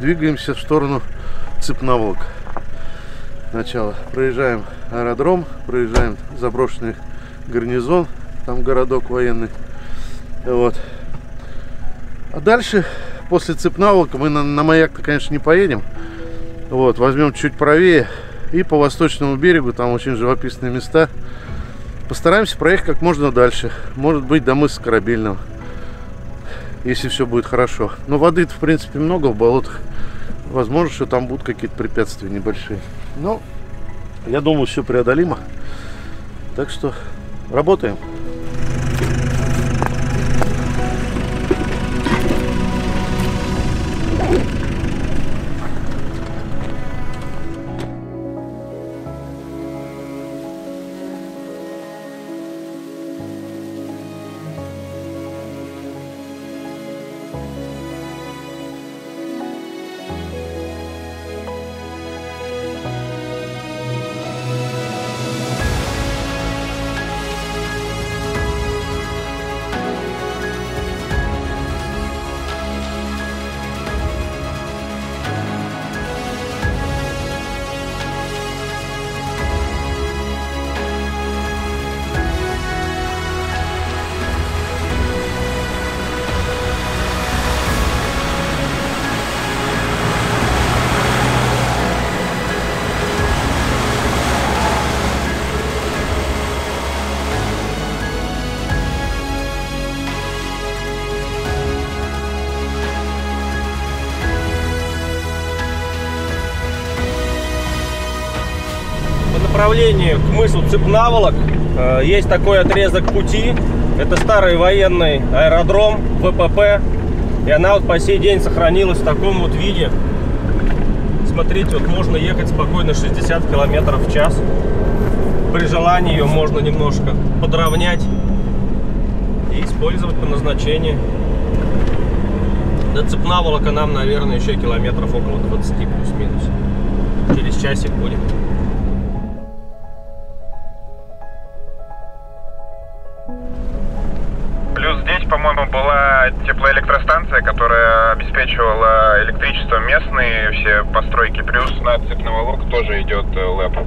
двигаемся в сторону Цепноволк. Сначала проезжаем аэродром, проезжаем заброшенный гарнизон, там городок военный. Вот. А дальше, после Цепноволка, мы на маяк-то, конечно, не поедем. Вот, возьмем чуть правее и по восточному берегу, там очень живописные места. Постараемся проехать как можно дальше. Может быть, до мыса Корабельного, если все будет хорошо. Но воды-то, в принципе, много в болотах. Возможно, что там будут какие-то препятствия небольшие. Но я думаю, все преодолимо. Так что работаем. К мысу Цыпнаволок есть такой отрезок пути. Это старый военный аэродром, ВПП. И она вот по сей день сохранилась в таком вот виде. Смотрите, вот можно ехать спокойно 60 км в час. При желании ее можно немножко подровнять и использовать по назначению. До Цыпнаволока нам, наверное, еще километров около 20 плюс-минус. Через часик будет. По-моему, была теплоэлектростанция, которая обеспечивала электричеством местные все постройки. Плюс на Цепноволок тоже идет ЛЭП.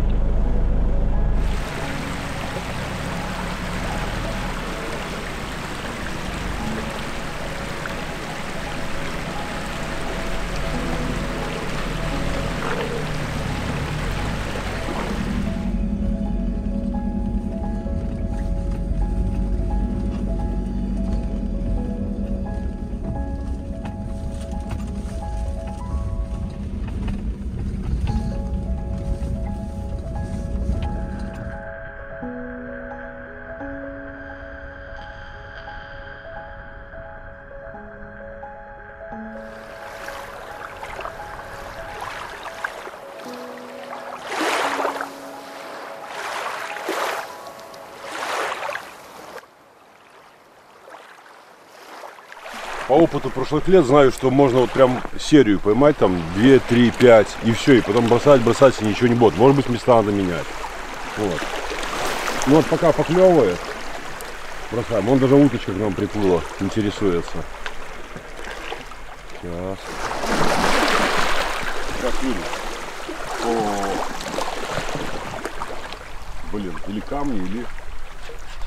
По опыту прошлых лет знаю, что можно вот прям серию поймать, там 2, 3, 5 и все, и потом бросать, и ничего не будет. Может быть, места надо менять. Вот. Ну вот пока поклевывает, бросаем. Вон даже уточка к нам приплыла, интересуется. Сейчас. Как видно. О-о-о. Блин, или камни, или...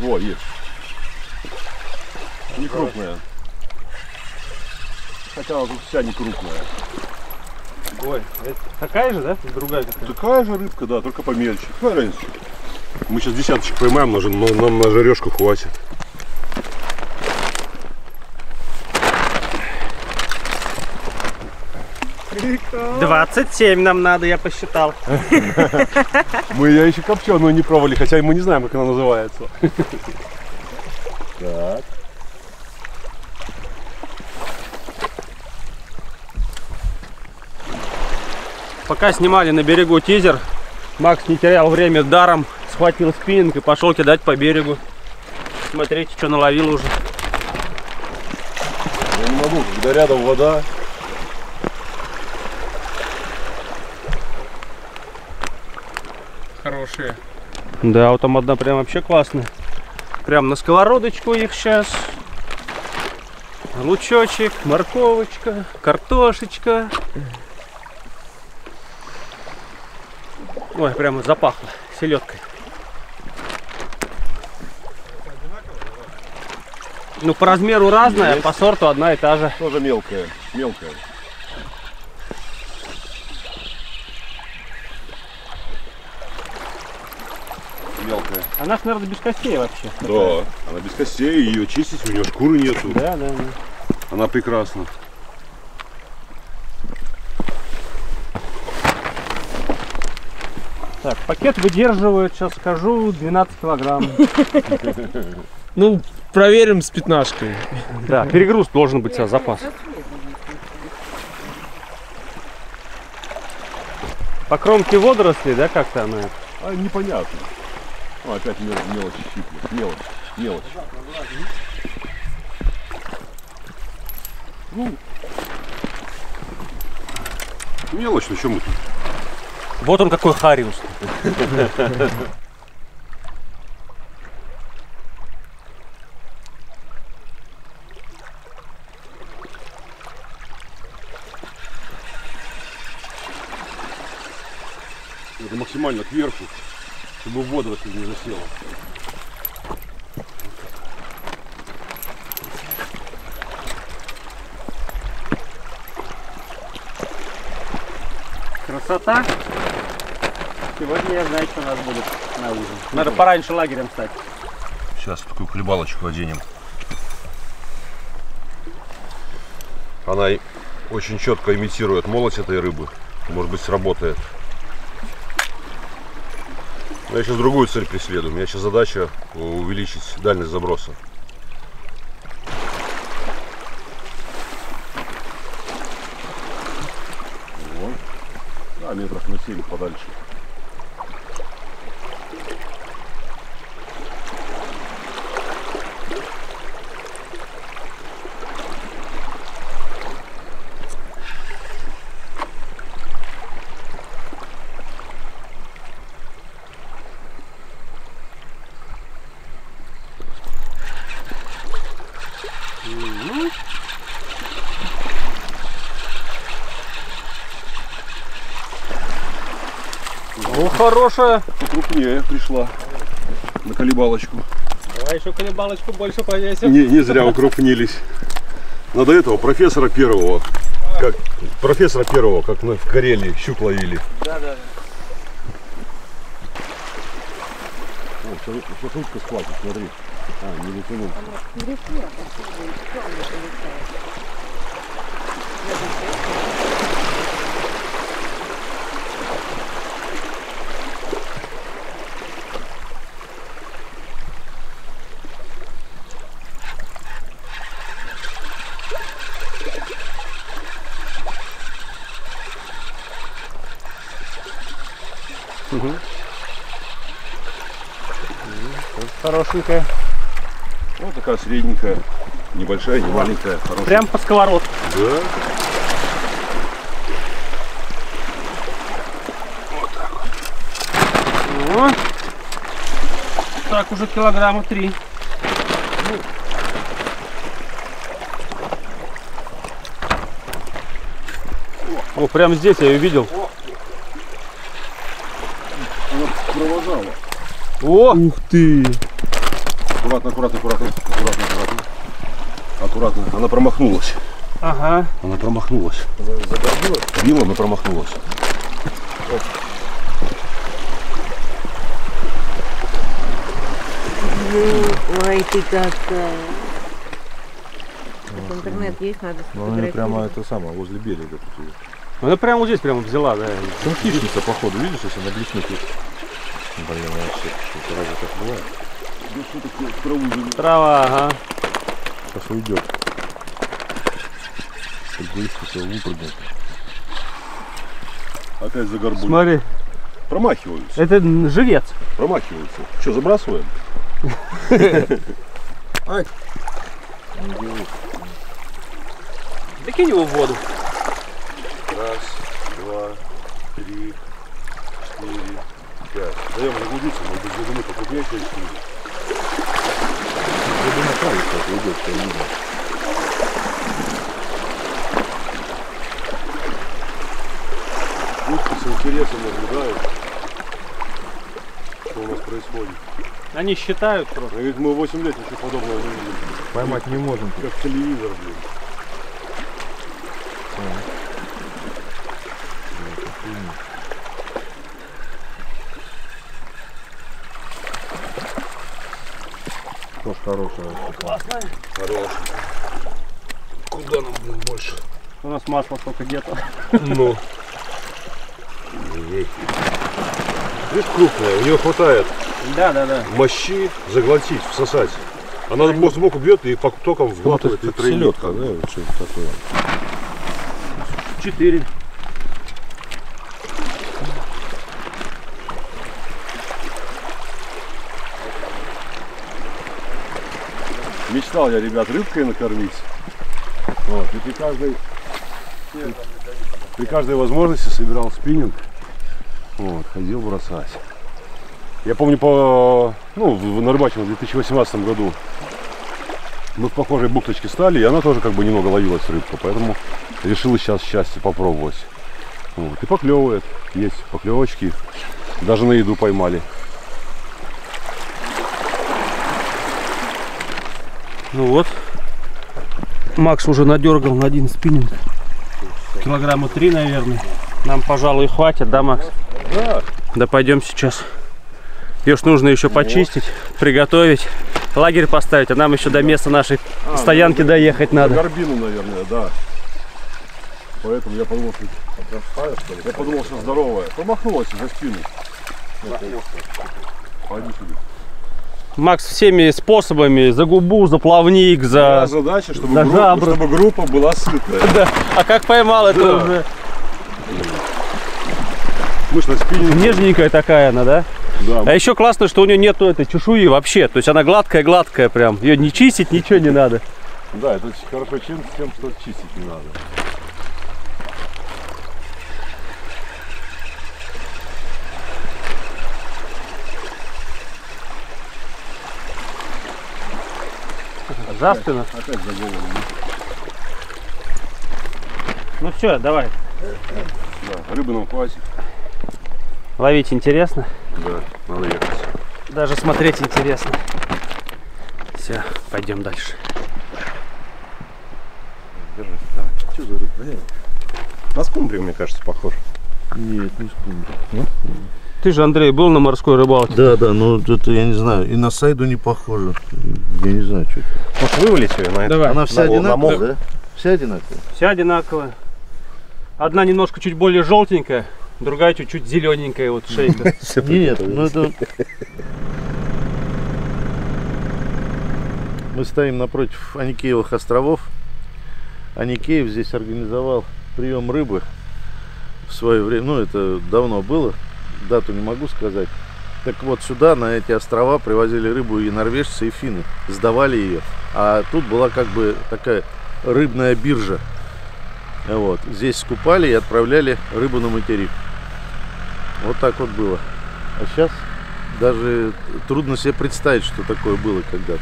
О, есть. Не крупная. Хотя вот вся не крупная. Ой, это такая же, да? Другая какая-то. Такая же рыбка, да, только помельче. Какая разница? Мы сейчас десяточек поймаем, нам на жарешку хватит. Прикол. 27 нам надо, я посчитал. Мы ее еще копченую не пробовали, хотя мы не знаем, как она называется. Так. Пока снимали на берегу тизер, Макс не терял время даром, схватил спиннинг и пошел кидать по берегу. Смотрите, что наловил уже. Я не могу, когда рядом вода. Хорошие. Да, вот там одна прям вообще классная. Прям на сковородочку их сейчас. лучочек, морковочка, картошечка. Ой, прямо запахло селедкой. Ну, по размеру разная, есть. По сорту одна и та же. Тоже мелкая, мелкая. Мелкая. Она, наверное, без костей вообще. Да, такая. Она без костей, ее чистить, у нее шкуры нету. Да, да, да. Она прекрасна. Так, пакет выдерживает, сейчас скажу, 12 килограмм. Ну, проверим с пятнашкой. Да, перегруз должен быть за запас. По кромке водоросли, да, как-то она? А, непонятно. О, опять мелочь щиплет, мелочь. Ну, мелочь, ну что мы тут? Вот он какой хариус. Это максимально кверху, чтобы водоросль не засела. Красота. Сегодня я знаю, что у нас будет на ужин. Надо пораньше лагерем стать. Сейчас такую хлебалочку оденем. Она очень четко имитирует молоть этой рыбы. Может быть, сработает. Но я сейчас другую цель преследую. У меня сейчас задача увеличить дальность заброса. Вот. Да, метров на 7 подальше. Хорошая. Покрупнее пришла на колебалочку. Давай еще колебалочку больше повесим. Не зря укрупнились. Надо этого профессора первого, как мы в Карелии щук ловили. Да, да. О, сейчас утка схватит, смотри. А, не вытянул. Хорошенькая. Вот такая средненькая. Небольшая, не маленькая. Хорошая. Прям по сковородке. Да. Вот так вот. Вот. Так, уже килограмма 3. О, прям здесь я ее видел. Она провожала. О! Ух ты! Аккуратно. Она промахнулась. Ага. Она промахнулась. Била, но промахнулась. Ой, ты какая. Интернет есть, надо сфотографировать. Она прямо это самое, возле берега. Она прямо вот здесь прямо взяла, да. Там хищница, походу, видишь, если она блеснет. Блин, вообще, что-то разве так бывает? Трава, ага. Сейчас уйдет. Опять за горбу. Смотри. Промахиваются. Это живец. Промахиваются. Что, забрасываем? Закинь его в воду. 1, 2, 3, 4, 5. Даем загрузиться, но без глубины покрупнее, чем снизу. Глубина правильно уйдет, что видно. интересом наблюдают, что у нас происходит. Они считают просто. Ведь мы 8 лет ничего подобного не видели. Поймать не можем. Как телевизор, блин. Тоже хорошая. Классная. Хорошая. Куда нам, блин, больше? У нас масло только где-то. Ну. Видишь, крупная, у нее хватает. Да. Мощи заглотить, всосать. Она сбоку бьет и по токам вглатывает. Это селедка, да? Вот что-то такое. 4. Мечтал я, ребят, рыбкой накормить. Вот. И при каждой возможности собирал спиннинг. Вот, ходил бросать. Я помню, на рыбачном в 2018 году мы в похожей бухточке стали, и она тоже как бы немного ловилась рыбка, поэтому решил сейчас счастье попробовать. Вот. И поклевывает, есть поклевочки, даже на еду поймали. Ну вот, Макс уже надергал на один спиннинг, килограмма 3, наверное. Нам, пожалуй, хватит, да, Макс? Да. Да пойдем сейчас. Ее ж нужно еще почистить, приготовить, лагерь поставить, а нам еще до места нашей стоянки доехать надо. На горбину, наверное, да. Поэтому я подумал, что здоровая. Промахнулась за спину. Макс всеми способами, за губу, за плавник, за... Задача, чтобы группа была сытая. Да. А как поймал это уже? Нежненькая такая она, да? Да. А еще классно, что у нее нету этой чешуи вообще. То есть она гладкая-гладкая прям. Ее не чистить, ничего не надо. Да, это очень хорошо тем, что чистить не надо. За спину? Опять за голову. Ну все, давай. Да, рыбы нам хватит. Ловить интересно? Да, надо ехать. Даже смотреть интересно. Все, пойдем дальше. Держись, давай. Что за рыба? На скумбрию, мне кажется, похож. Нет, не скумбрию. Ты же, Андрей, был на морской рыбалке? Да, но это я не знаю. И на сайду не похоже. Я не знаю, что это. Может, вывалить ее на это? Давай. Она вся одинаковая, да? Вся одинаковая? Вся одинаковая. Одна немножко чуть более желтенькая. Другая чуть-чуть зелененькая, вот шейка. Нет, ну это... Мы стоим напротив Аникеевых островов. Аникеев здесь организовал прием рыбы в свое время. Ну, это давно было, дату не могу сказать. Так вот, сюда, на эти острова, привозили рыбу и норвежцы, и финны. Сдавали ее. А тут была как бы такая рыбная биржа. Вот. Здесь скупали и отправляли рыбу на материк. Вот так вот было. А сейчас даже трудно себе представить, что такое было когда-то.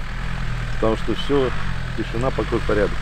Потому что все, тишина, покой, порядок.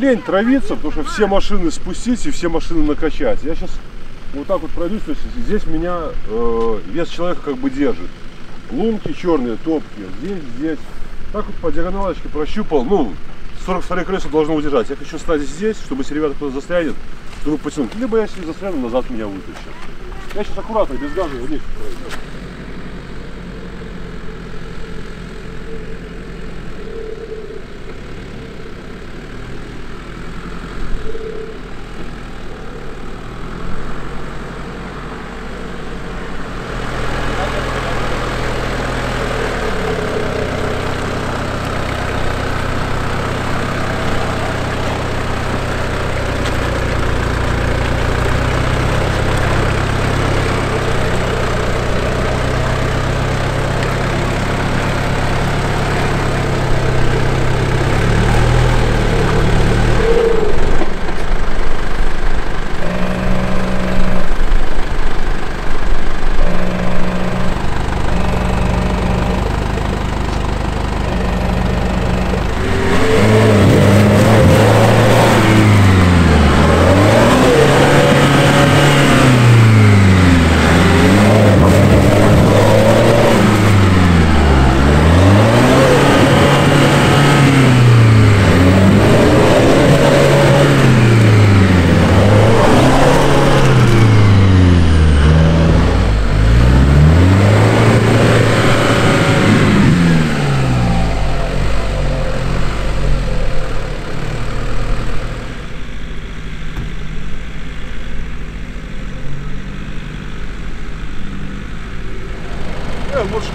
лень травиться, потому что все машины спустить и все машины накачать. Я сейчас вот так вот пройдусь, то есть здесь меня вес человека как бы держит. Лунки черные, топки, здесь. Так вот по диагоналочке прощупал, ну, 42 колеса должно удержать. Я хочу стать здесь, чтобы если ребята кто-то застрянет, то потянуть. Либо я если застряну, назад меня вытащат. Я сейчас аккуратно, без газа вниз пройду.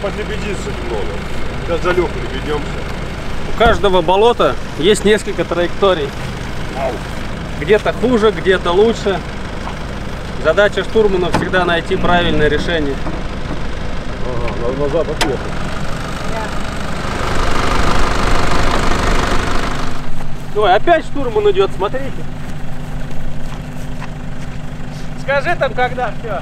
Подлебедиться немного. Сейчас за лёгко лебедёмся. У каждого болота есть несколько траекторий. Где-то хуже, где-то лучше. Задача штурмана всегда найти правильное решение. Ага, на запад ехать. Да. Ой, опять штурман идет, смотрите. Скажи там, когда все.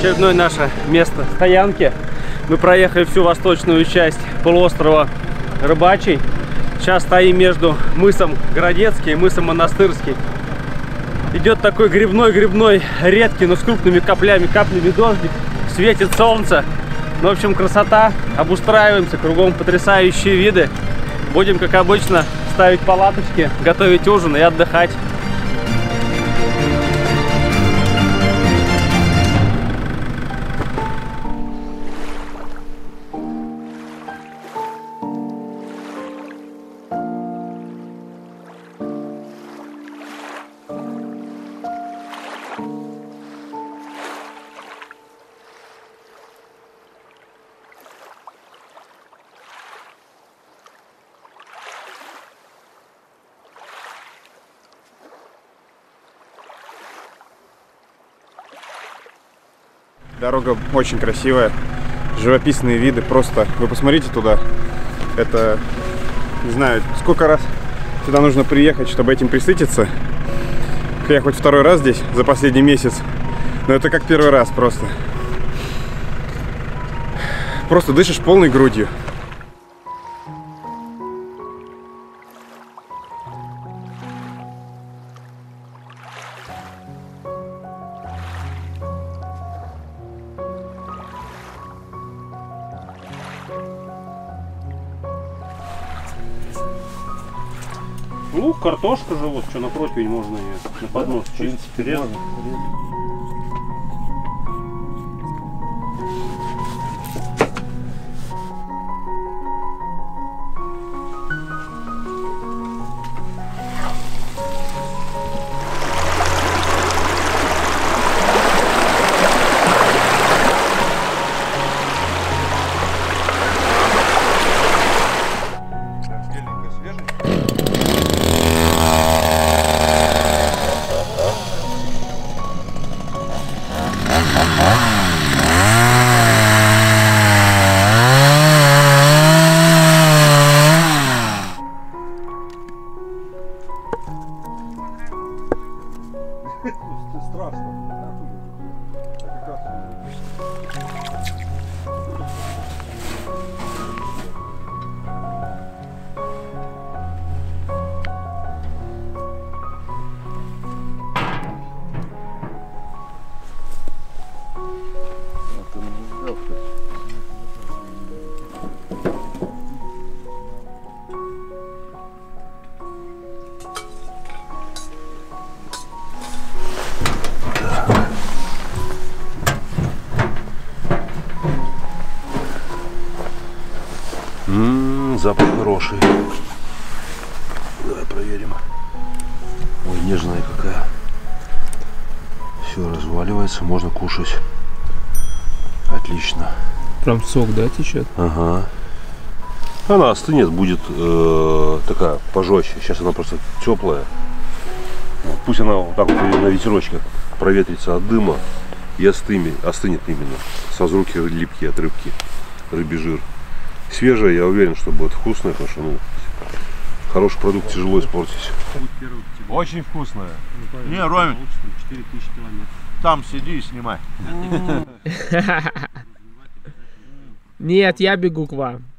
очередное наше место стоянки. Мы проехали всю восточную часть полуострова Рыбачий. Сейчас стоим между мысом Городецкий и мысом Монастырский. Идет такой грибной-грибной, редкий, но с крупными каплями дождик. Светит солнце. Ну, в общем, красота. Обустраиваемся. Кругом потрясающие виды. Будем, как обычно, ставить палаточки, готовить ужин и отдыхать. Дорога очень красивая, живописные виды, просто вы посмотрите туда. Это, не знаю, сколько раз сюда нужно приехать, чтобы этим присытиться. Я хоть второй раз здесь за последний месяц, но это как первый раз просто. Просто дышишь полной грудью. Ну, картошка же, вот, что на противень можно ее на поднос, да, чистить. В принципе, можно. Запах хороший. Давай проверим. Ой, нежная какая. Все разваливается, можно кушать. Отлично. Прям сок, да, течет? Ага. Она остынет, будет такая пожестче. Сейчас она просто теплая. Вот, пусть она вот так вот на ветерочках проветрится от дыма и остынет именно. Созруки липкие от рыбки, рыбий жир. Свежая, я уверен, что будет вкусная, потому что, ну, хороший продукт тяжело испортить. Очень вкусная. Не, Ромик, 4000 километров. Там сиди и снимай. Нет, я бегу к вам.